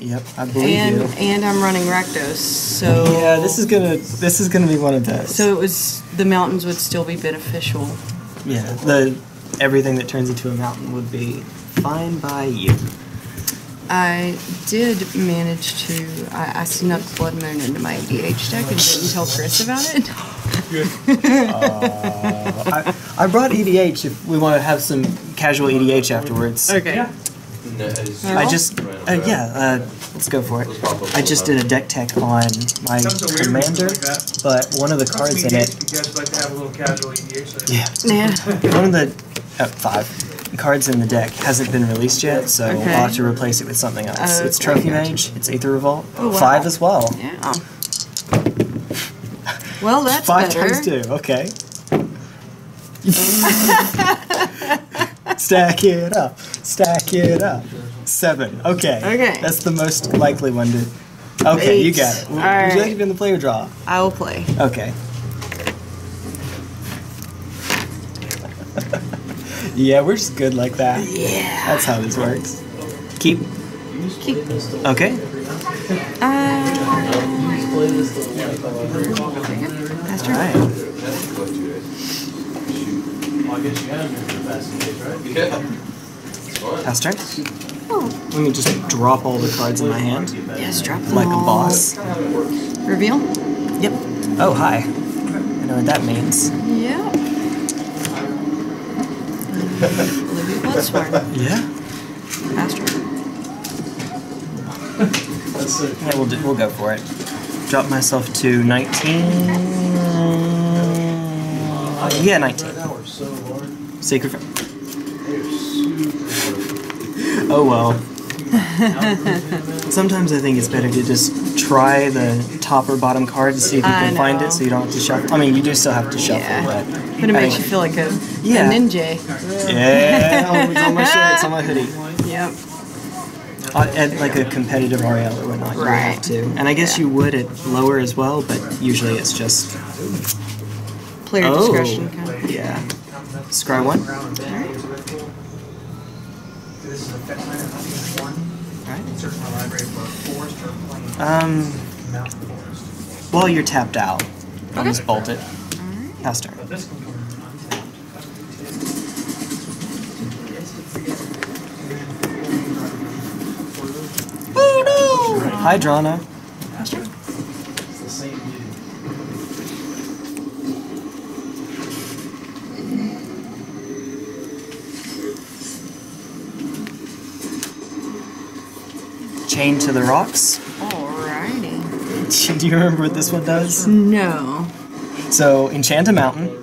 Yep, I believe you. And I'm running Rakdos, so yeah, this is gonna be one of those. So it was the mountains would still be beneficial. Yeah, everything that turns into a mountain would be fine by you. I did manage to I snuck Blood Moon into my EDH deck and didn't tell Chris about it. Good. I brought EDH if we want to have some casual EDH afterwards. Okay. Yeah. Let's go for it. I just did a deck tech on my commander, but one of the cards in it. You guys like to have a little casual EDH? Yeah. One of the five cards in the deck hasn't been released yet, so I'll have to replace it with something else. It's Trophy Mage, it's Aether Revolt, five as well. Yeah. Well, that's better. 5 times 2, okay. Stack it up. Stack it up. 7. Okay. Okay. That's the most likely one to... Okay, 8. You got it. Would you like to be in the play or draw? I will play. Okay. Yeah, we're just good like that. Yeah. That's how this works. Keep. Keep. Okay. That's true. All right. I guess you have your best case, right? Yeah. Pass turn. Oh. Let me just drop all the cards in my hand. Yes, drop them all. Like a boss. Reveal? Yep. Oh, hi. I know what that means. Yeah. Olivia Voldaren. Yeah. Pass turn. Yeah, we'll go for it. Drop myself to 19. Yeah, 19. Sacred Foundry. Oh well. Sometimes I think it's better to just try the top or bottom card to see if you can find it, so you don't have to shuffle. I mean, you do still have to shuffle, but it makes you feel like a ninja. Yeah, it's on my shirt, it's on my hoodie. Yep. At like a competitive RL or whatnot, you have to. And I guess you would at lower as well, but usually it's just player discretion. Kind of. Yeah. Scry 1. Alright. Well, you're tapped out. I'll just bolt it. Alright. Pass turn. Woo-doo! Hi, Drana. Pass turn. It's the same dude. Chained to the Rocks. Alrighty. Do you remember what this one does? No. So, enchant a mountain,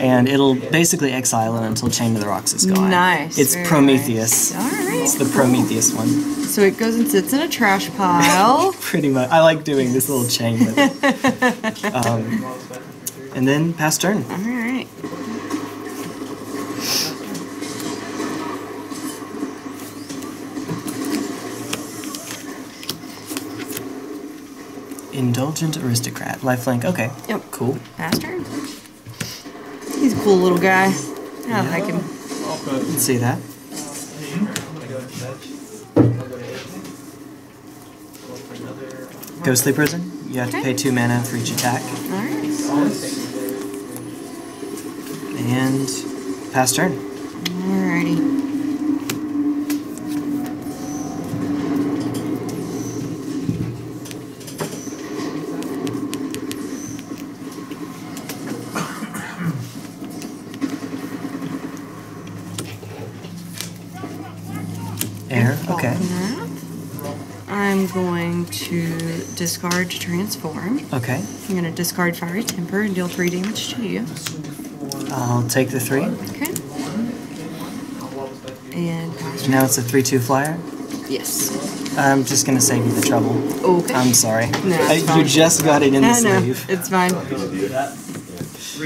and it'll basically exile it until Chained to the Rocks is gone. Nice. It's Prometheus. Nice. Alright. It's the Prometheus one. So it goes and sits in a trash pile. Pretty much. I like doing this little chain with it. And then pass turn. Alright. Indulgent Aristocrat. Lifelink. Okay. Yep. Cool. Master. He's a cool little guy. Yeah. I can see that. Ghostly Prison. You have to pay 2 mana for each attack. Alright. And pass turn. Alrighty. Discard to transform. Okay. I'm going to discard Fiery Temper and deal 3 damage to you. I'll take the 3. Okay. And pass. Now it's a 3/2 flyer? Yes. I'm just going to save you the trouble. Okay. I'm sorry. No, you just got it in the sleeve. No, it's fine. That's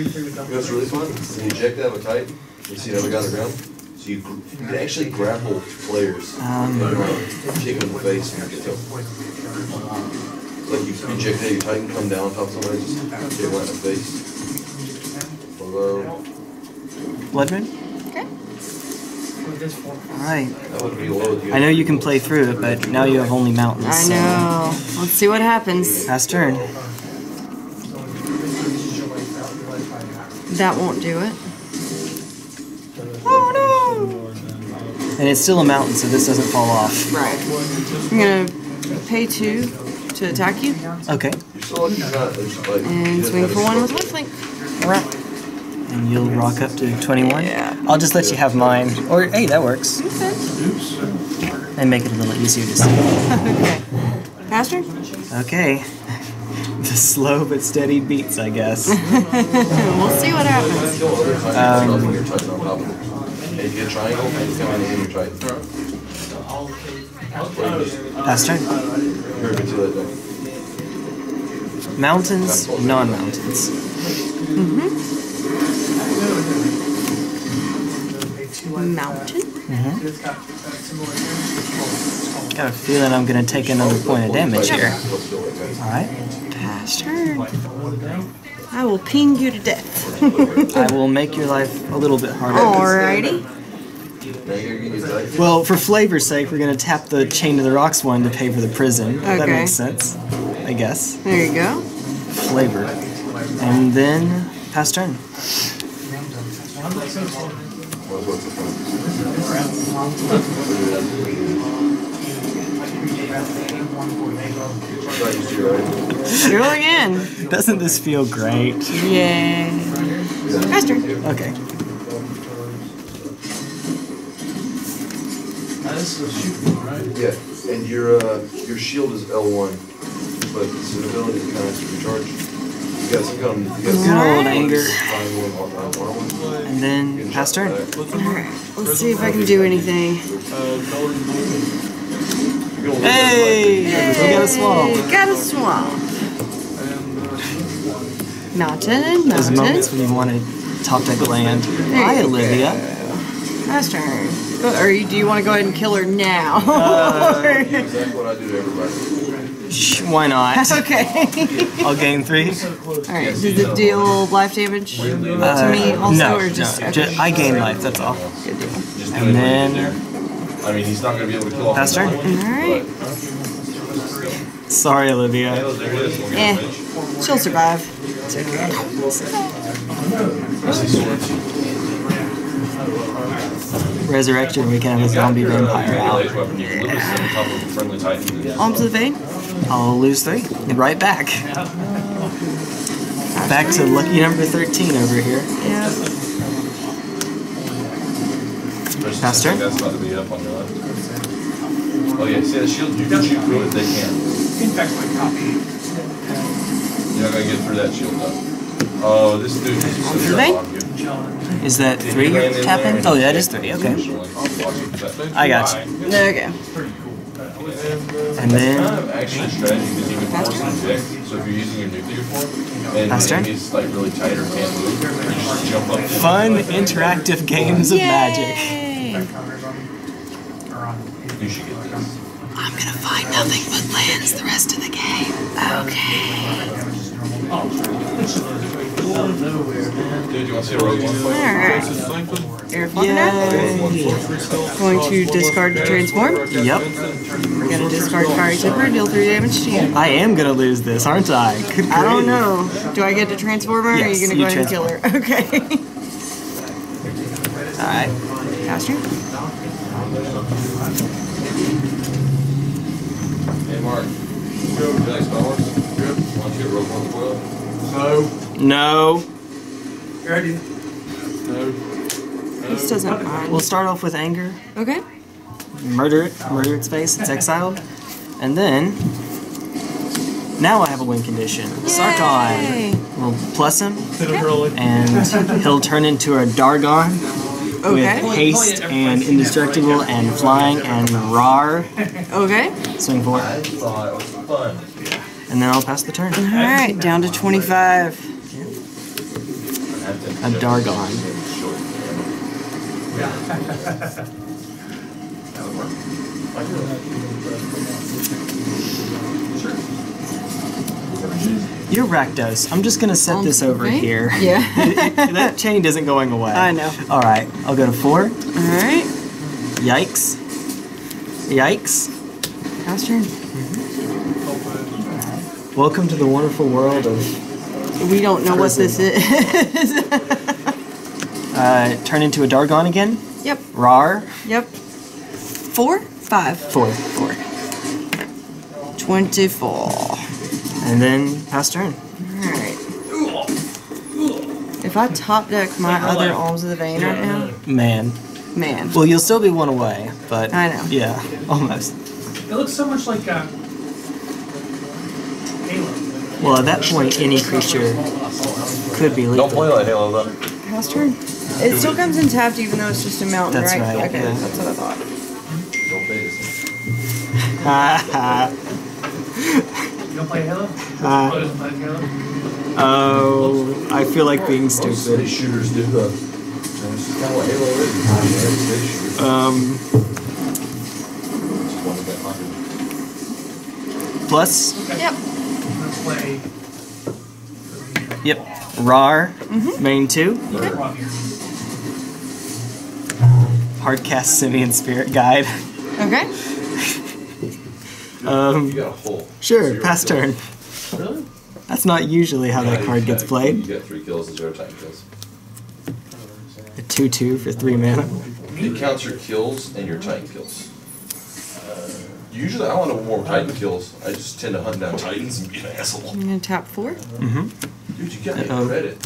really fun. When you check that with Titan, you see another guy on the ground. You can actually grapple players. Kick them in the face and get them. Like you check that, you Titan, come down on top of somebody, just get one in the face. Hello. Blood Moon? Okay. with this form. Alright. I know you can play through it, but now you have only mountains. I know. So. Let's see what happens. Last turn. That won't do it. Oh no! And it's still a mountain, so this doesn't fall off. Right. I'm gonna pay 2 to attack you. Okay. And swing for 1 with Windswept. Alright. And you'll rock up to 21? Yeah. I'll just let you have mine. Or, hey, that works. Okay. And make it a little easier to see. Okay. Faster? Okay. The slow but steady beats, I guess. We'll see what happens. Faster? Mountains, non-mountains. Mm-hmm. Mountain? Mm-hmm. Got a feeling I'm going to take another point of damage here. Alright. Past turn. I will ping you to death. I will make your life a little bit harder. Alrighty. Well, for flavor's sake, we're going to tap the Chained to the Rocks one to pay for the prison. Okay. That makes sense, I guess. There you go. Flavor. And then, past turn. You're again. Doesn't this feel great? Yay. Faster. Okay. This is a shooting, right? Yeah, and your shield is L1, but it's an ability that kind of recharges. Good old anger. And then pass turn. Alright, let's see if I can do anything. Hey! You got a swallow. Got a swallow. Mountain. Those moments when you want to top deck land. Hi, Olivia. Pass turn. Or do you want to go ahead and kill her now? That's what I do to everybody. Why not? Okay. I'll gain 3. Alright, did it deal life damage to me also? No, or just, no. Okay. I gain life, that's all. Good deal. And then... I mean, he's not going to be able to kill off. Faster? Alright. Sorry, Olivia. Eh, she'll survive. It's okay. Resurrect her and we can have a zombie vampire out. Alms of the Vein? I'll lose 3. Right back. Back to lucky number 13 over here. Yeah. Pass turn. Oh yeah, see that shield? You can shoot through it, they can. Infect my copy. You're not gonna get through that shield though. Oh, this dude is so good. Is that 3 you're tapping? Oh, that is 3, okay. I got you. There we go. And then... Pass turn. Fun, interactive games of magic. I'm gonna find nothing but lands the rest of the game. Okay. Dude, you want to see a rogue one? Alright. Air going to discard to transform. Yep. We're going to discard Fiery Temper, deal 3 damage to you. I am going to lose this, aren't I? I don't know. Do I get to transform her, or are you going to go ahead and kill her? Okay. Alright. Faster. Hey, Mark. Would you like Star Wars? Want to get rogue one as well? No. No. This doesn't mind. We'll start off with anger. Okay. Murder it. Murder its face. It's exiled. And then... Now I have a win condition. Sarkhan. We'll plus him. Okay. And he'll turn into a Dargon. Okay. With haste and indestructible and flying and rar. Okay. Swing forward. I thought it was fun. And then I'll pass the turn. Alright, down to 25. A Dargon. You're Rakdos. I'm just going to set this over here. Yeah. That chain isn't going away. I know. Alright, I'll go to 4. Alright. Yikes. Yikes. How's turn? Mm-hmm. Welcome to the wonderful world of... We don't know what this is. Turn into a Dargon again? Yep. Rar? Yep. 4? 5? 4. 24. And then pass turn. Alright. If I top deck my other Alms of the Vein right now... Man. Well, you'll still be one away, but... I know. Yeah, almost. It looks so much like a... Halo. Well, at that point, any creature could be lethal. Don't play like Halo, though. House turn? It still comes in tapped, even though it's just a mountain, right? That's right. Okay, yeah. That's what I thought. Don't play this. You don't play Halo? Oh, I feel like being stupid. Most city shooters do the... Plus? Okay. Yep. Rar, main 2. Mm-hmm. Hard cast Simian Spirit Guide. Okay. You got a hole. Sure, pass turn. Really? That's not usually how that card gets played. You got 3 kills and 0 attack kills. A 2/2 for 3 mana. It counts your kills and your Titan kills. Usually I want to warm Titan kills. I just tend to hunt down Titans and be an asshole. I'm going to tap 4. Mm-hmm. Dude, you got to credit.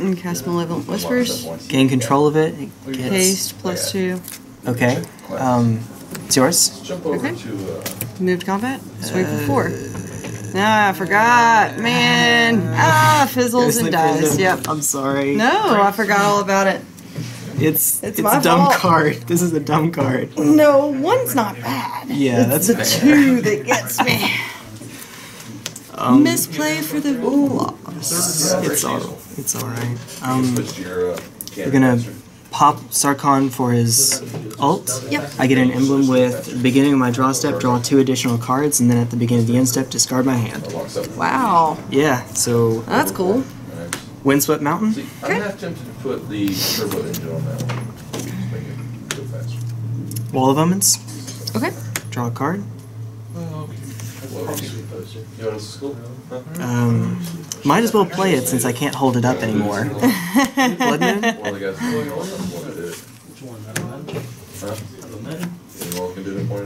And cast Malevolent Whispers. Gain control of it. It gets... Haste, +2. Okay. It's yours. Jump over to... Move to combat. Swing for 4. Nah, I forgot, man. Fizzles and dies. Prison. Yep. I'm sorry. No, I forgot all about it. It's my fault. Card. This is a dumb card. No, 1's not bad. Yeah, it's that's a fair. 2 that gets me. Misplay for the loss. It's all right. We're gonna pop Sarkhan for his ult. Yep. I get an emblem with the beginning of my draw step, draw 2 additional cards, and then at the beginning of the end step, discard my hand. Wow. Yeah, so... That's cool. Windswept Mountain. See, I'm half tempted to put the turbo engine on that one. Make it go faster. Wall of Omens. Okay. Draw a card. Might as well play it since I can't hold it up anymore. Blood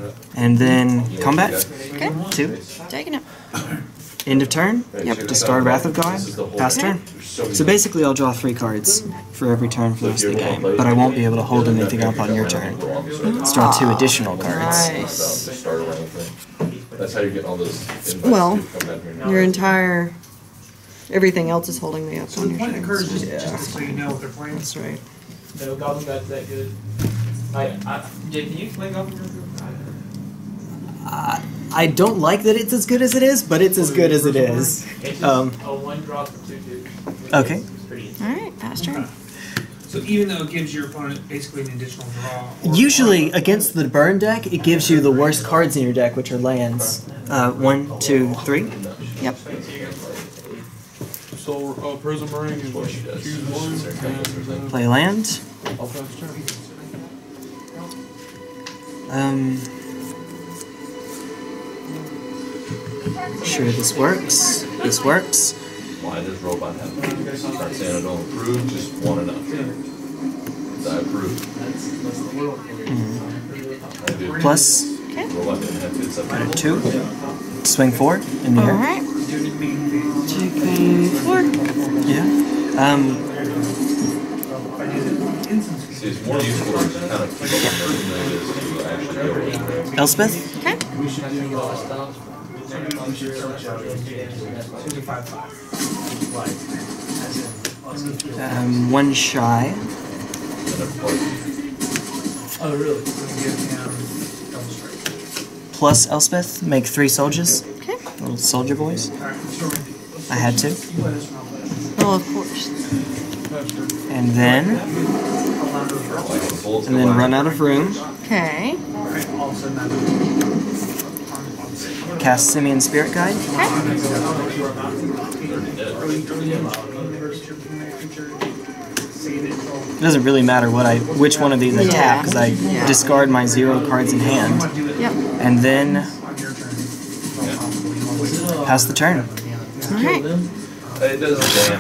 Moon? And then combat? Okay. 2. Taking it. End of turn? Yep. Discard Wrath of God. Pass turn. So basically I'll draw 3 cards for every turn for the rest of the game, but I won't be able to hold anything up on your turn. Let's draw 2 additional cards. Nice. That's how you get all those invites. Well, your entire... Everything else is holding me up on your turn. Just so you know what they're playing. That's right. No Goblin God's that good. Can you play Goblin God? I don't like that it's as good as it is, but it's as good as it is. It's a 1-drop for 2/2. Okay. Alright, pass turn. So even though it gives your opponent basically an additional draw... Usually, against the burn deck, it gives you the worst cards in your deck, which are lands. 1, 2, 3. Yep. Play land. Sure, this works. Why does robot have to start saying I don't approve, just one enough. I approve. Mm-hmm. Plus, okay. 2, swing 4 in the air. Alright. Taking 4. Yeah. Elspeth? Okay. One shy. Oh, really? Plus Elspeth, make 3 soldiers. Okay. Little soldier boys. I had to. Well, of course. And then run out of room. Okay. Cast Simian Spirit Guide. Okay. It doesn't really matter what which one of these I tap, because I discard my 0 cards in hand. Yep. And then pass the turn. Alright.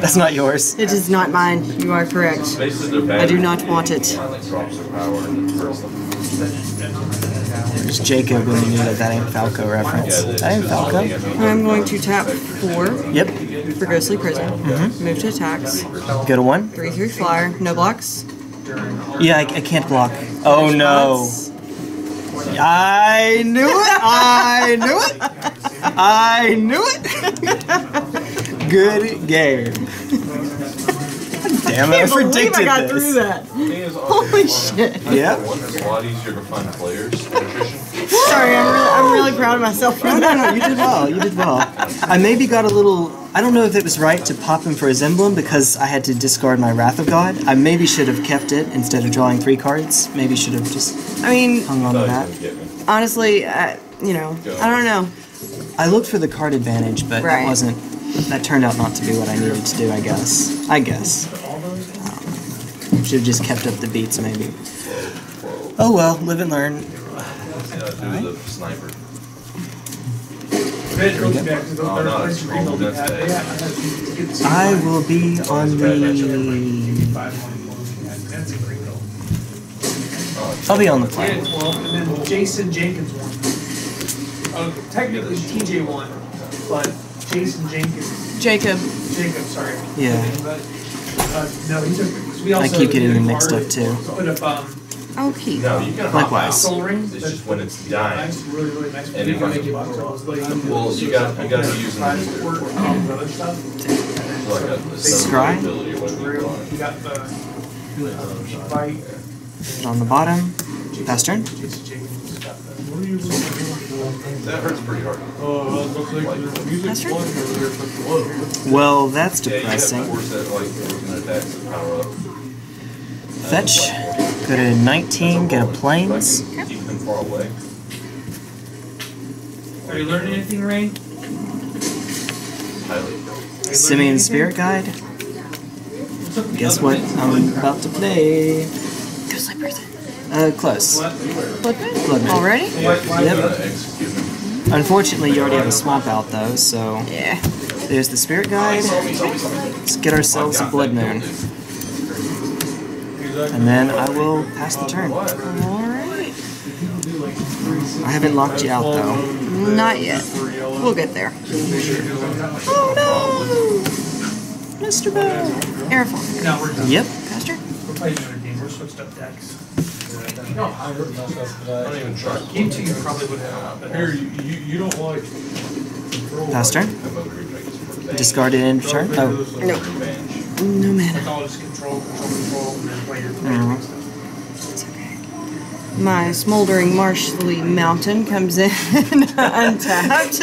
That's not yours. It is not mine. You are correct. I do not want it. There's Jacob when you knew that ain't Falco reference. That ain't Falco. I'm going to tap 4. Yep. For Ghostly Prison. Mm-hmm. Move to attacks. Go to 1. 3/3 flyer. No blocks. Yeah, I can't block. Oh no. I knew it! I knew it! I knew it! Good game. Damn it, I predicted I got through that. Holy shit. Yep. A lot easier to find players. Sorry, I'm really proud of myself for that. No, you did well. You did well. I maybe got a little... I don't know if it was right to pop him for his emblem because I had to discard my Wrath of God. I maybe should have kept it instead of drawing 3 cards. Maybe should have just hung on to that. Honestly, I don't know. I looked for the card advantage, but it wasn't... That turned out not to be what I needed to do, I guess. Should have just kept up the beats, maybe. Oh well, live and learn. I will be on the... I'll be on the plane. And then Jason Jenkins won. Technically, TJ won, but Jason Jenkins. Jacob, sorry. Yeah. No, he took it. I keep getting them mixed up too. Okay. Likewise. Soul Ring, it's just when it's dying. And if I give up, well, you gotta be using the scry. On the bottom. Pass turn. That hurts pretty hard. Well, that's depressing. Fetch. Go to 19, get a plains. Are you learning anything, Ray? Simian Spirit Guide. Guess what I'm about to play. Ghostly Prison. Close. Blood Moon? Already? Yep. Unfortunately, you already have a swamp out, though, so... Yeah. There's the Spirit Guide. Let's get ourselves a Blood Moon. And then I will pass the turn. Alright. I haven't locked you out, though. Not yet. We'll get there. Oh, no! Mr. Bow! Airfall. Yep. Pastor? We're playing another game. We're switched up decks. No, I don't even try. Game 2 you probably would have. But here, you don't like... Pass turn. Discard it in turn? Oh. No. No mana. It's okay. My smoldering marshly mountain comes in untapped.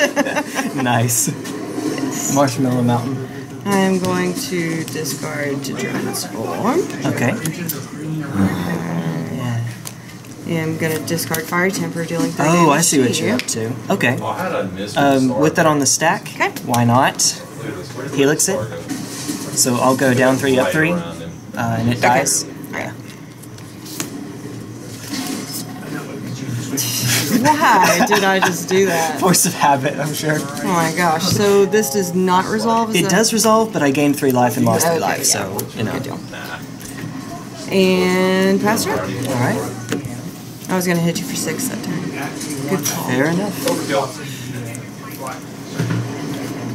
Nice. Yes. Marshmallow mountain. I am going to discard to transform. Okay. I'm going to discard Fiery Temper, dealing 3 damage. Oh, I see what you're up to. Okay. With that on the stack, why not Helix it? So I'll go down 3, up 3, and it dies. Yeah. Why did I just do that? Force of habit, I'm sure. Oh my gosh, so this does not resolve? It does resolve, but I gained 3 life and lost 3 life, so, you know. Good deal. And pass turn. All right. I was going to hit you for 6 that time. Good call. Fair enough.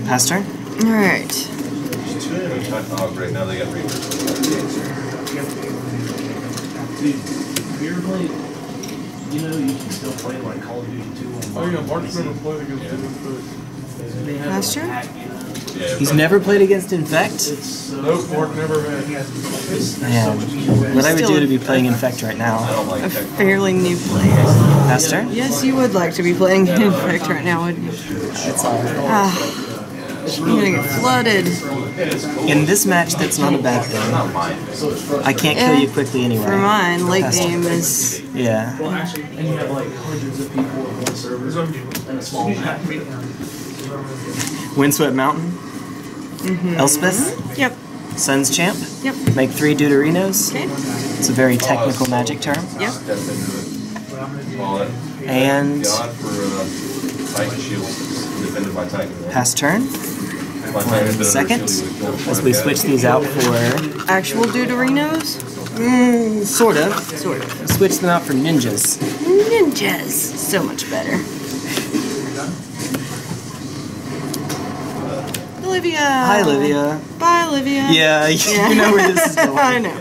Pass turn. Alright. Weirdly, you can still play like Call of Duty 2 on Pass turn? He's never played against Infect? Nope, Mark never has. Man, what I would do to be playing Infect right now. A fairly new player. Pastor? Yes, you would like to be playing Infect right now, wouldn't you? It's alright. You're gonna get flooded. In this match, that's not a bad thing. I can't kill you quickly anyway. For mine, late game is... Yeah. Well, actually, and you have like hundreds of people at one server and a small map. Windswept Mountain? Mm-hmm. Elspeth? Yep. Sun's Champ. Yep. Make 3 Deuterinos. Okay. It's a very technical magic term. Yep. And pass turn. Second, as we switch these out for actual Deuterinos. Sort of. Switch them out for ninjas. Ninjas, so much better. Olivia. Hi, Olivia. Bye, Olivia. Yeah, you know where this is going. I know.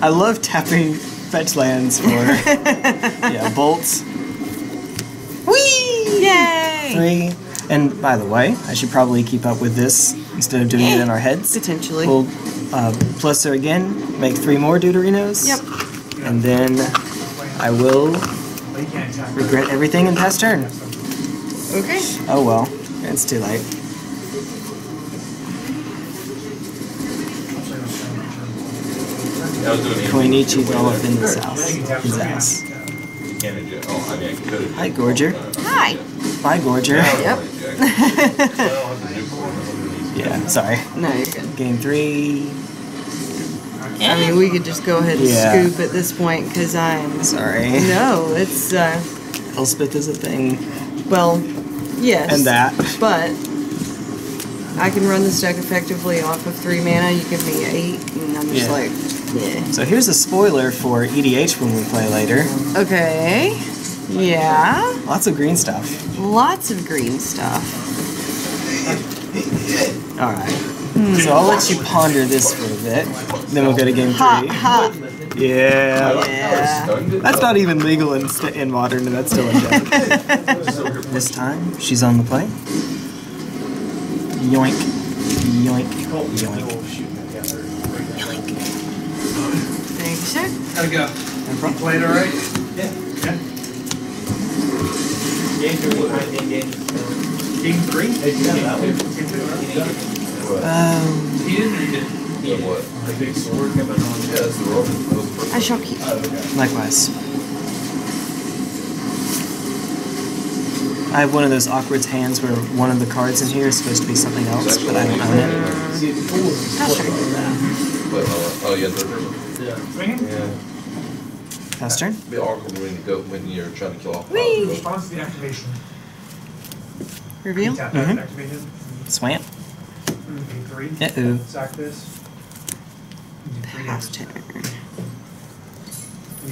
I love tapping fetch lands for bolts. Whee! Yay! 3. And by the way, I should probably keep up with this instead of doing it in our heads. Potentially. We'll plus her again, make 3 more Deuterinos. Yep. And then I will regret everything and pass turn. Okay. Oh well, it's too late. Koinichi all up in this house. His ass. Hi, Gorger. Hi. Bye, Gorger. Yep. Yeah, sorry. No, you're good. Game 3. I mean, we could just go ahead and scoop at this point because I'm sorry. No, it's Elspeth is a thing. Well, yes. And that. But I can run this deck effectively off of 3 mana. You give me 8, and I'm just like. Yeah. So here's a spoiler for EDH when we play later. Okay. Yeah. Lots of green stuff. Lots of green stuff. All right. So I'll let you ponder this for a bit. Then we'll go to game 3. Yeah. That's not even legal in modern, and that's still in deck. This time, she's on the play. Yoink. Yoink. Yoink. Sure. How'd it go? You played alright? Yeah. Yeah. Game 3? I shall keep. Likewise. I have one of those awkward hands where one of the cards in here is supposed to be something else, but I don't own it. Oh, yeah, they're Pass turn. Be awkward when you're trying to kill off. Response to the activation. Reveal. Swamp. Pass turn.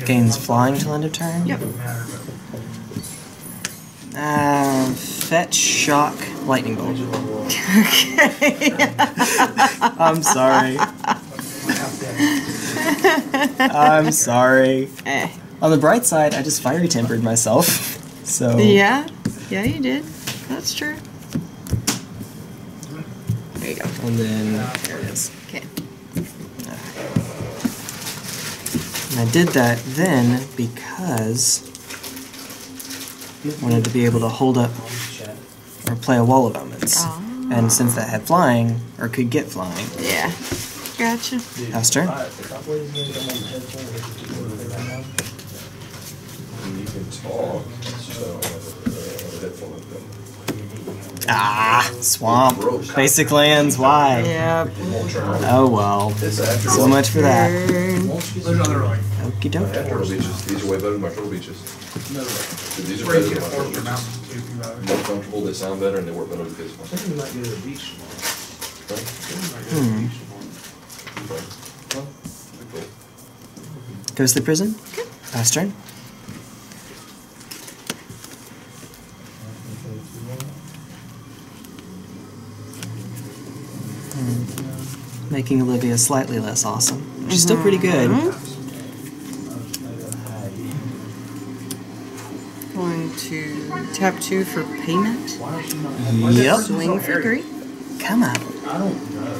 Gains flying till end of turn. Yep. Fetch, shock, lightning bolt. Okay. I'm sorry. I'm sorry. On the bright side, I just fiery tempered myself. So yeah, you did. That's true. There you go. And then there it is. Okay. And I did that then because I wanted to be able to hold up or play a Wall of Omens, and since that had flying or could get flying. Yeah. Gotcha. Pastor. Swamp. Basic lands, why? Yep. Oh well. So much for that. Okie dokie. These are way better than my turtle beaches. These are better than my turtle beaches. More comfortable, they sound better, and they work better with this one. I think we might get a beach tomorrow. Ghostly Prison. Okay. Last turn. Making Olivia slightly less awesome. She's still pretty good. Going to tap 2 for payment. Yep. Swing for 3. Come on. I don't know.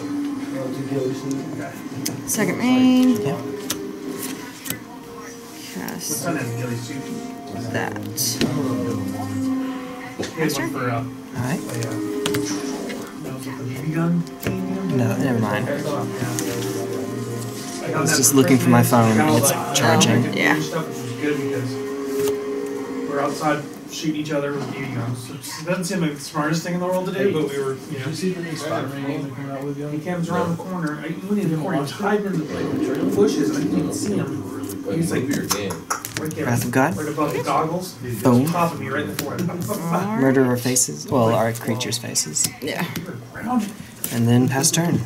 Second main. Yep. Cast that. Alright. No, never mind. I was just looking for my phone. It's charging. Yeah. We're outside. shoot each other with BB guns. It doesn't seem like the smartest thing in the world to do, but we were, you know. Did you see the new Spider-Man game that came out with you? He comes around the corner. I went in the corner, dived into the bushes, and I didn't see him. He was like, right there. Wrath of God? Right above the goggles. Boom. Top of me, right in the forehead. Murder our faces. Well, our creatures' faces. Yeah. And then pass turn. I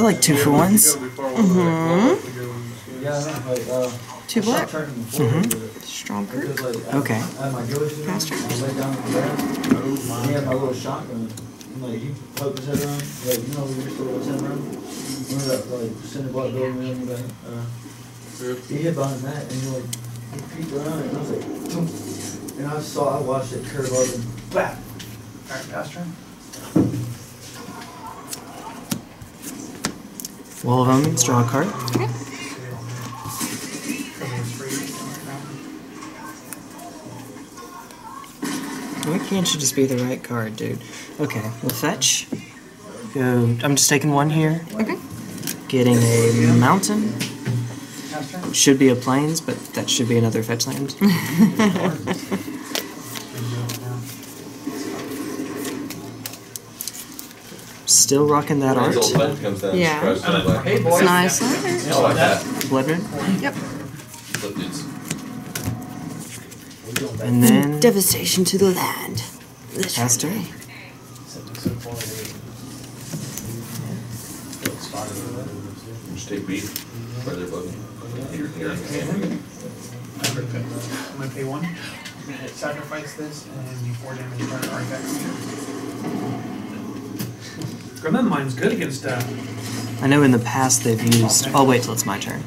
like 2-for-1s. Mm-hmm. 2 black. Mm-hmm. Stromkirk. Okay. Faster. He hit behind that, and you're like, he peeked around, and I was like, and I watched it curve up, and bap! Alright, faster. Wall of Omens, draw a card. Okay. Why can't you just be the right card, dude? Okay, we'll fetch. Go. I'm just taking 1 here. Okay. Getting a mountain. Should be a plains, but that should be another fetch land. Still rocking that art. Yeah. Hey, boys. It's nice. Yeah, I like that. Blood Moon? Yep. And then... devastation to the land. Faster. Just take B. I'm going to pay 1. I'm going to sacrifice this and then do 4 damage to our artifact. Gremlin Mine's good against that. I know in the past they've used... I'll wait till it's my turn.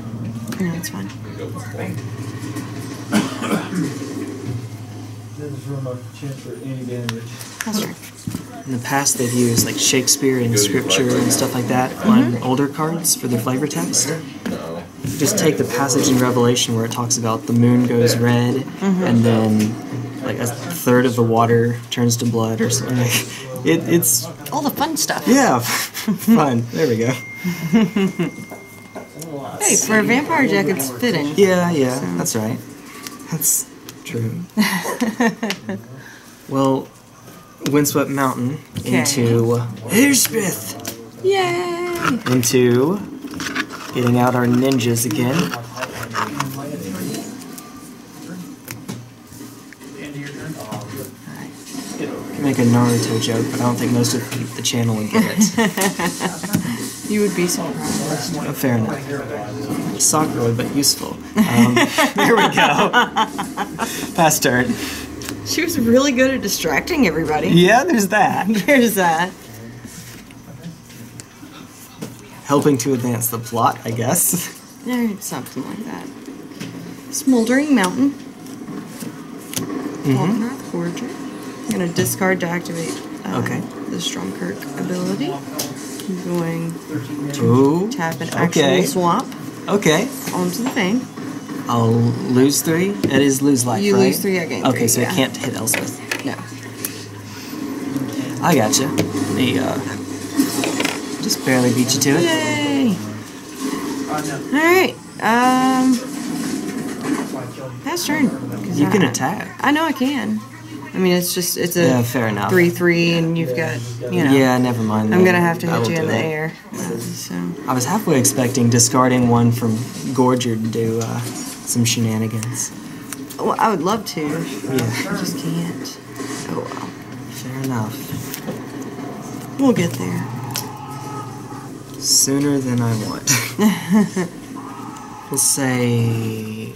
No, it's fine. This is room of chance for any damage. That's right. In the past they've used like Shakespeare and scripture and stuff like that on older cards for the flavor text. Just take the passage in Revelation where it talks about the moon goes red and then like a third of the water turns to blood or something. It's... all the fun stuff. Yeah, fun. There we go. Hey, for a vampire deck, it's fitting. Yeah, yeah, so. That's right. That's true. Well, Windswept Mountain into Elspeth. Yay! Into getting out our ninjas again. Make a Naruto joke, but I don't think most of the channel would get it. You would be surprised. Oh, fair enough. Sakura, but useful. There we go. Past turn. She was really good at distracting everybody. Yeah, there's that. There's that. Helping to advance the plot, I guess. Something like that. Smoldering Mountain. Walnut Forger. I'm going to discard to activate the Stromkirk ability. I'm going to tap an actual swap. Okay. Alms of the Vein. I'll lose 3. It is lose life, right? You lose 3, I gain 3. Okay, so I can't hit Elspeth. No. I gotcha. Let me just barely beat you to it. Yay! Alright. Pass turn. You can attack. I know I can. I mean, it's just, it's a 3-3, and you've got, you know. Yeah, never mind. I'm going to have to hit you in the air. So. I was halfway expecting discarding 1 from Gorger to do some shenanigans. Well, I would love to. Yeah. I just can't. Oh, well. Fair enough. We'll get there. Sooner than I want. We'll say...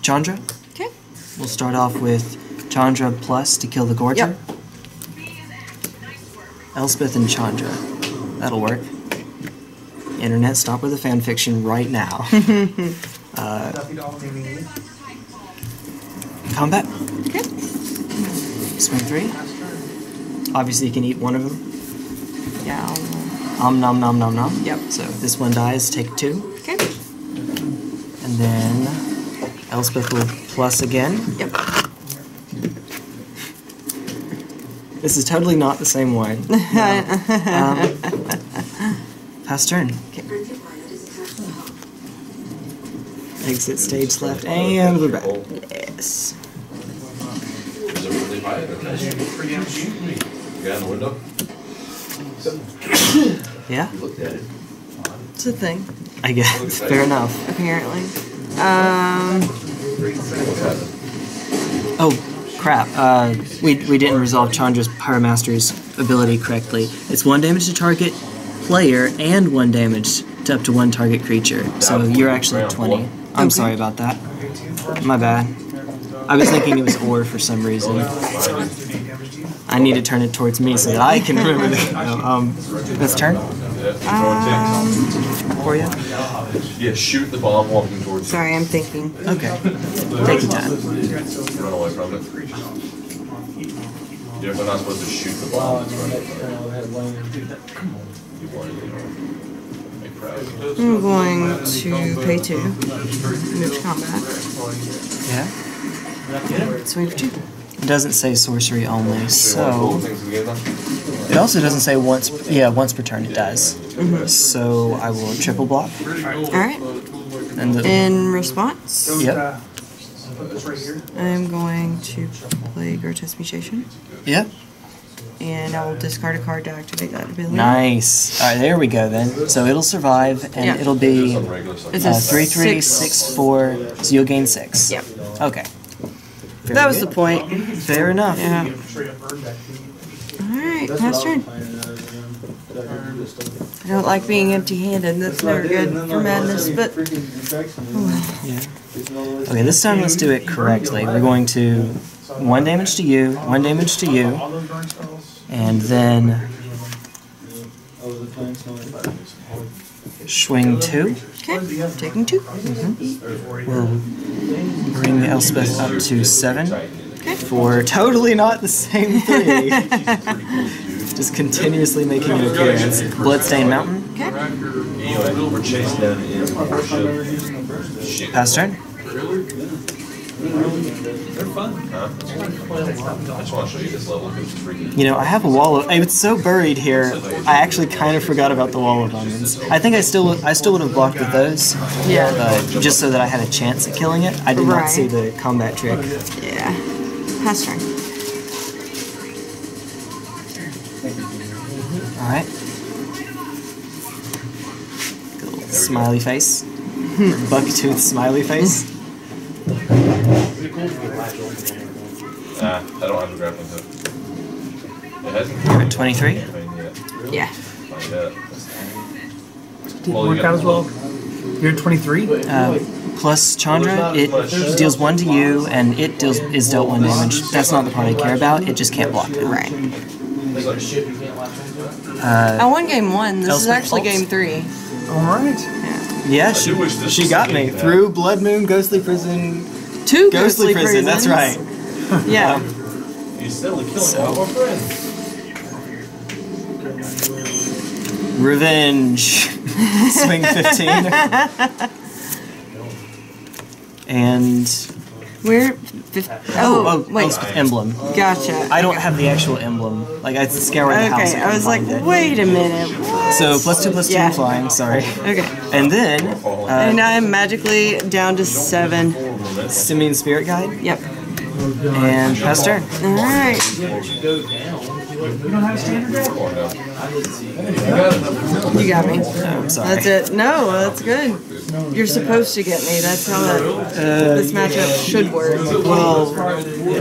Chandra. Okay. We'll start off with Chandra plus to kill the Gorger. Yep. Elspeth and Chandra. That'll work. Internet, stop with the fanfiction right now. Combat. Okay. Swing 3. Obviously, you can eat 1 of them. Yeah. Nom nom nom nom. Yep. So this one dies. Take 2. Okay. And then. Elspeth will plus again. Yep. This is totally not the same one. No. Past turn. Okay. Exit stage left, and we're back. Yes. Yeah. It's a thing, I guess. Fair enough. Apparently. Oh, crap. We didn't resolve Chandra's Pyromaster's ability correctly. It's 1 damage to target player and 1 damage to up to 1 target creature. So you're actually at 20. I'm sorry about that. My bad. I was thinking it was ore for some reason. I need to turn it towards me so that I can remember the. This turn? For you? Yeah, shoot the bomb walking towards you. Sorry, I'm thinking. Okay. Take your time. Run away from it. Yeah, we're not supposed to shoot the bomb. I'm going to pay 2. Move to combat. Yeah. Swing for 2. It doesn't say sorcery only, so it also doesn't say once. Yeah, once per turn it does. Mm-hmm. So I will triple block. All right. And in response, yep. I'm going to play Grotesque Mutation. Yep. And I will discard a card to activate that ability. Nice. All right, there we go then. So it'll survive, and yeah. It'll be 3/3, 6/4. So you'll gain 6. Yep. Okay. Very that was good. The point. Fair enough. Yeah. Alright, last turn. I don't like being empty-handed. That's never good for madness, but... Yeah. Okay, this time let's do it correctly. We're going to 1 damage to you, 1 damage to you, and then... Swing 2. Okay, taking 2. Mm-hmm. We'll bring Elspeth up to 7 for totally not the same 3. Just continuously making an appearance. Bloodstained Mountain. Okay. Pass turn. They're fun. I just want to show you this level because it's freaking. You know, I have a wall of. It's so buried here. I actually kind of forgot about the Wall of Omens. I think I still would have blocked with those. Yeah. But just so that I had a chance at killing it, I did not see the combat trick. Yeah. Pass turn. All right. Cool. Smiley face. Bucktooth smiley face. I don't have a grappling hook. You're at 23? Yeah. Didn't work out as well. You're at 23? Plus Chandra, it deals 1 to you, and it is dealt 1 damage. That's not the part I care about, it just can't block it. Right. I won game 1, this is actually game 3. Alright. Yeah, she got me through Blood Moon, Ghostly Prison... 2 Ghostly Prison, that's right. Yeah. Revenge. Swing 15. And... Where? Oh, wait. Emblem. Gotcha. I don't have the actual emblem. Like, I scoured the house. Okay, I was like, wait a minute. What? So, +2/+2 flying, sorry. Okay. And then... and I'm magically down to 7. Simian Spirit Guide? Yep. And pass turn. Alright. You don't have standard guide? You got me. Oh, I'm sorry. That's it. No, that's good. You're supposed to get me. That's how this matchup should work. Well,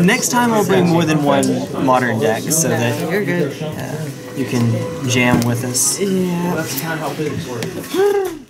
next time I'll bring more than 1 modern deck so that you're good. You can jam with us. Yeah. That's kind of how big it works.